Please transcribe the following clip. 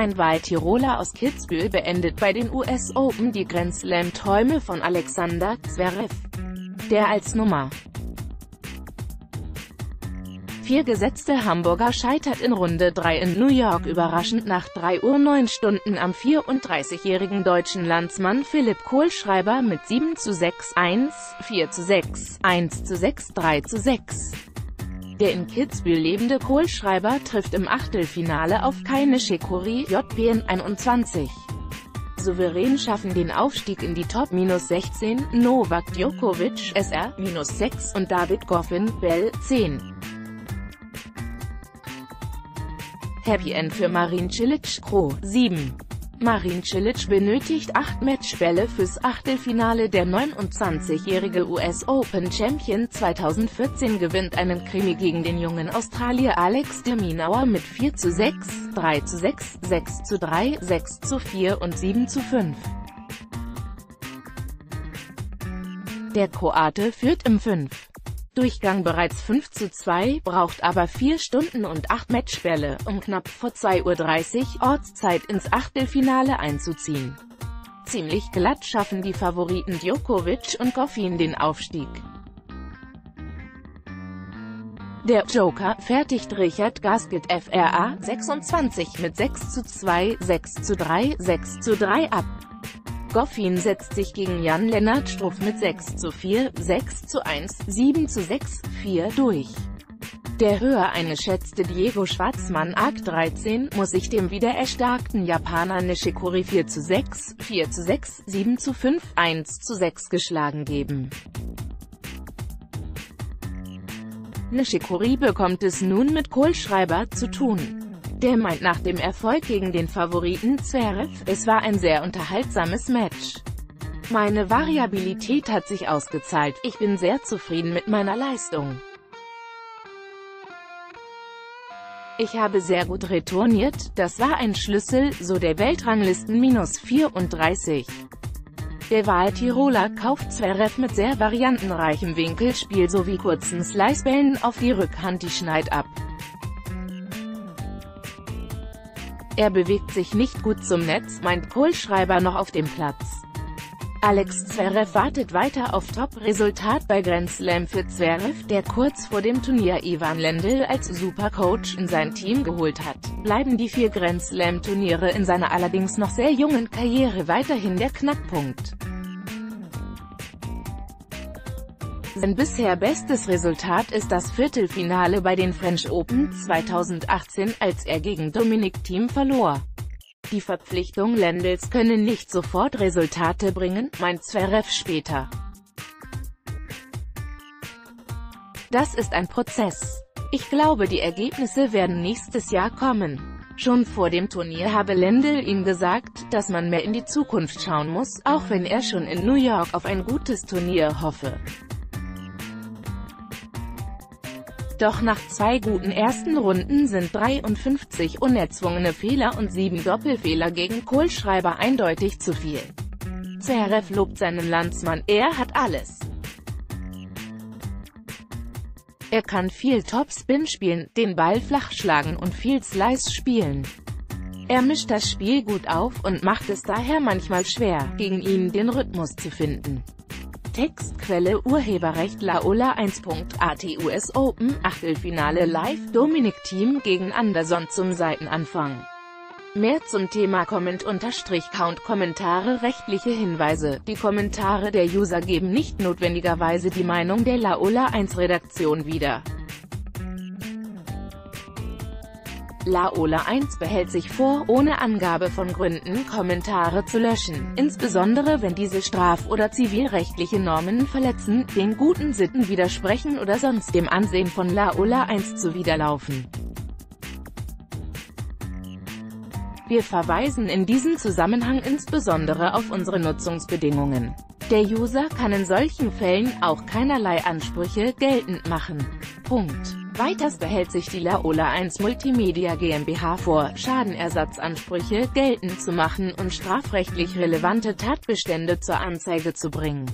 Ein Waldtiroler aus Kitzbühel beendet bei den US Open die Grand Slam-Träume von Alexander Zverev, der als Nummer 4 gesetzte Hamburger scheitert in Runde 3 in New York überraschend nach 3:09 am 34-jährigen deutschen Landsmann Philipp Kohlschreiber mit 7:6, 1:4, 1:6, 3:6. Der in Kitzbühel lebende Kohlschreiber trifft im Achtelfinale auf Kei Nishikori, JPN 21. Souverän schaffen den Aufstieg in die Top -16, Novak Djokovic, SR, -6 und David Goffin, Bell, 10. Happy End für Marin Cilic, Kro, 7. Marin Cilic benötigt 8 Matchbälle fürs Achtelfinale. Der 29-jährige US Open Champion 2014 gewinnt einen Krimi gegen den jungen Australier Alex de Minaur mit 4:6, 3:6, 6:3, 6:4 und 7:5. Der Kroate führt im 5. Durchgang bereits 5:2, braucht aber 4 Stunden und 8 Matchbälle, um knapp vor 2:30 Uhr Ortszeit ins Achtelfinale einzuziehen. Ziemlich glatt schaffen die Favoriten Djokovic und Goffin den Aufstieg. Der Joker fertigt Richard Gasquet, FRA, 26 mit 6:2, 6:3, 6:3 ab. Goffin setzt sich gegen Jan-Lennart Struff mit 6:4, 6:1, 7:6, 4 durch. Der höher eingeschätzte Diego Schwarzmann, AG 13, muss sich dem wieder erstarkten Japaner Nishikori 4:6, 4:6, 7:5, 1:6 geschlagen geben. Nishikori bekommt es nun mit Kohlschreiber zu tun. Der meint nach dem Erfolg gegen den Favoriten Zverev: Es war ein sehr unterhaltsames Match. Meine Variabilität hat sich ausgezahlt, ich bin sehr zufrieden mit meiner Leistung. Ich habe sehr gut retourniert, das war ein Schlüssel, so der Weltranglisten -34. Der Wahltiroler kauft Zverev mit sehr variantenreichem Winkelspiel sowie kurzen Slicebällen auf die Rückhand die Schneid ab. Er bewegt sich nicht gut zum Netz, meint Kohlschreiber noch auf dem Platz. Alex Zverev wartet weiter auf Top-Resultat bei Grand Slam für Zverev, der kurz vor dem Turnier Ivan Lendl als Supercoach in sein Team geholt hat. Bleiben die 4 Grand Slam-Turniere in seiner allerdings noch sehr jungen Karriere weiterhin der Knackpunkt. Sein bisher bestes Resultat ist das Viertelfinale bei den French Open 2018, als er gegen Dominic Thiem verlor. Die Verpflichtung Lendls könne nicht sofort Resultate bringen, meint Zverev später. Das ist ein Prozess. Ich glaube, die Ergebnisse werden nächstes Jahr kommen. Schon vor dem Turnier habe Lendl ihm gesagt, dass man mehr in die Zukunft schauen muss, auch wenn er schon in New York auf ein gutes Turnier hoffe. Doch nach 2 guten ersten Runden sind 53 unerzwungene Fehler und 7 Doppelfehler gegen Kohlschreiber eindeutig zu viel. Zverev lobt seinen Landsmann: Er hat alles. Er kann viel Topspin spielen, den Ball flach schlagen und viel Slice spielen. Er mischt das Spiel gut auf und macht es daher manchmal schwer, gegen ihn den Rhythmus zu finden. Textquelle: Urheberrecht Laola1.at. US Open Achtelfinale live: Dominic Thiem gegen Anderson zum Seitenanfang. Mehr zum Thema Comment_Count. Kommentare. Rechtliche Hinweise: Die Kommentare der User geben nicht notwendigerweise die Meinung der Laola1 Redaktion wieder. Laola1 behält sich vor, ohne Angabe von Gründen Kommentare zu löschen, insbesondere wenn diese straf- oder zivilrechtliche Normen verletzen, den guten Sitten widersprechen oder sonst dem Ansehen von Laola1 zuwiderlaufen. Wir verweisen in diesem Zusammenhang insbesondere auf unsere Nutzungsbedingungen. Der User kann in solchen Fällen auch keinerlei Ansprüche geltend machen. Punkt. Weiters behält sich die Laola1 Multimedia GmbH vor, Schadenersatzansprüche geltend zu machen und strafrechtlich relevante Tatbestände zur Anzeige zu bringen.